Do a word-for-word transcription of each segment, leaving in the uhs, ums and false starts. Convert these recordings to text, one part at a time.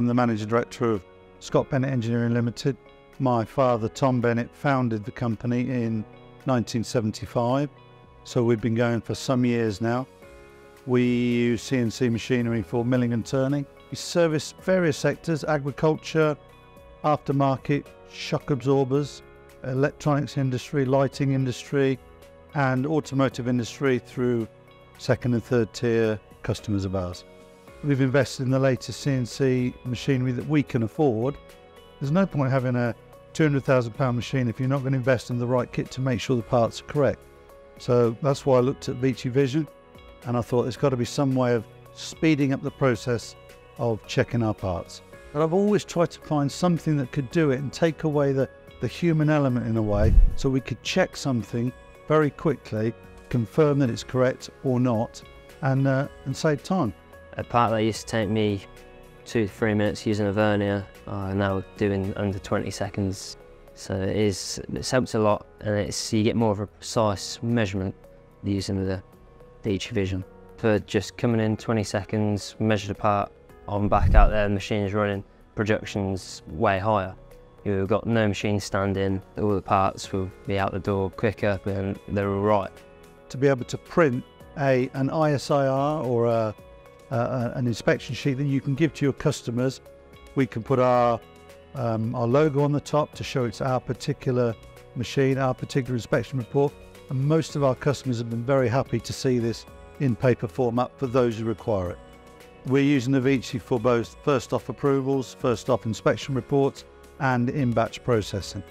I'm the Managing Director of Scot Bennett Engineering Limited. My father, Tom Bennett, founded the company in nineteen seventy-five, so we've been going for some years now. We use C N C machinery for milling and turning. We service various sectors: agriculture, aftermarket, shock absorbers, electronics industry, lighting industry, and automotive industry through second and third tier customers of ours. We've invested in the latest C N C machinery that we can afford. There's no point having a two hundred thousand pound machine if you're not going to invest in the right kit to make sure the parts are correct. So that's why I looked at Vici Vision, and I thought there's got to be some way of speeding up the process of checking our parts. But I've always tried to find something that could do it and take away the, the human element in a way, so we could check something very quickly, confirm that it's correct or not, and, uh, and save time. A part that used to take me two to three minutes using a vernier, I'm now doing under twenty seconds. So it is, it's helped a lot, and it's, you get more of a precise measurement using the Vici Vision. For just coming in twenty seconds, measure the part, I'm back out there, the machine's running, production's way higher. You've got no machine standing, all the parts will be out the door quicker, and they're all right. To be able to print a, an I S I R or a, a, an inspection sheet that you can give to your customers, we can put our, um, our logo on the top to show it's our particular machine, our particular inspection report. And most of our customers have been very happy to see this in paper format for those who require it. We're using the Vici for both first-off approvals, first-off inspection reports, and in-batch processing.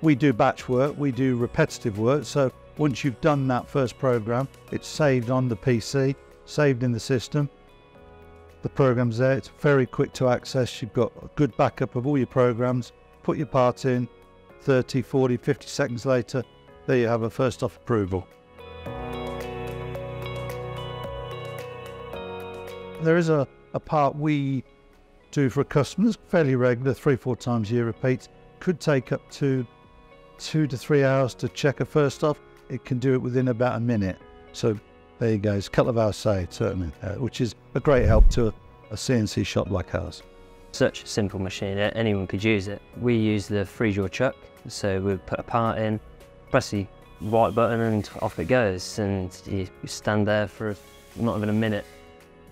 We do batch work, we do repetitive work, so once you've done that first program, it's saved on the P C, saved in the system. The program's there, it's very quick to access, you've got a good backup of all your programs, put your part in, thirty, forty, fifty seconds later, there you have a first-off approval. There is a, a part we do for customers, fairly regular, three, four times a year repeats. Could take up to two to three hours to check a first off. It can do it within about a minute. So there you go, it's a couple of hours saved, certainly, uh, which is a great help to a, a C N C shop like ours. Such a simple machine, anyone could use it. We use the three-jaw chuck, so we put a part in, press the right button and off it goes, and you stand there for not even a minute.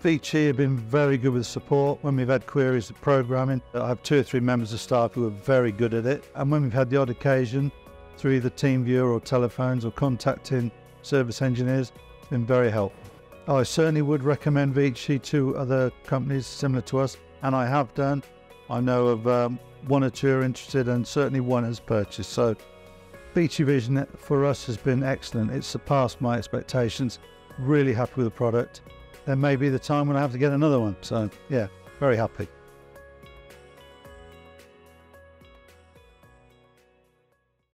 Vici have been very good with support. When we've had queries of programming, I have two or three members of staff who are very good at it. And when we've had the odd occasion, through either TeamViewer or telephones or contacting service engineers, it's been very helpful. I certainly would recommend Vici to other companies similar to us, and I have done. I know of um, one or two are interested, and certainly one has purchased. So Vici Vision for us has been excellent. It's surpassed my expectations. Really happy with the product. There may be the time when I have to get another one, so yeah, very happy.